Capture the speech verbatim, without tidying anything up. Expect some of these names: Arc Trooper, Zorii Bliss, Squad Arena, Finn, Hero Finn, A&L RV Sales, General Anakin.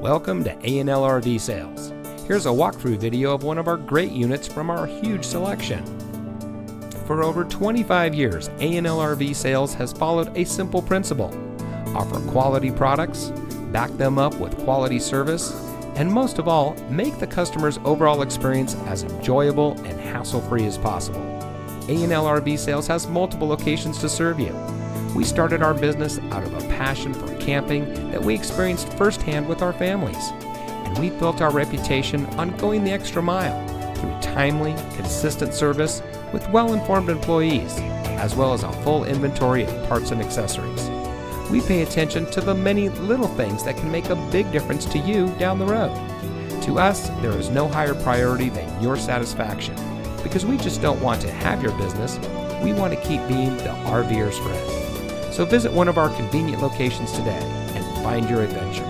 Welcome to A and L R V Sales. Here's a walkthrough video of one of our great units from our huge selection. For over twenty-five years, A and L R V Sales has followed a simple principle: offer quality products, back them up with quality service, and most of all, make the customer's overall experience as enjoyable and hassle-free as possible. A and L R V Sales has multiple locations to serve you. We started our business out of a passion for camping that we experienced firsthand with our families, and we built our reputation on going the extra mile through timely, consistent service with well-informed employees, as well as a full inventory of parts and accessories. We pay attention to the many little things that can make a big difference to you down the road. To us, there is no higher priority than your satisfaction, because we just don't want to have your business, we want to keep being the RVer's friend. So visit one of our convenient locations today and find your adventure.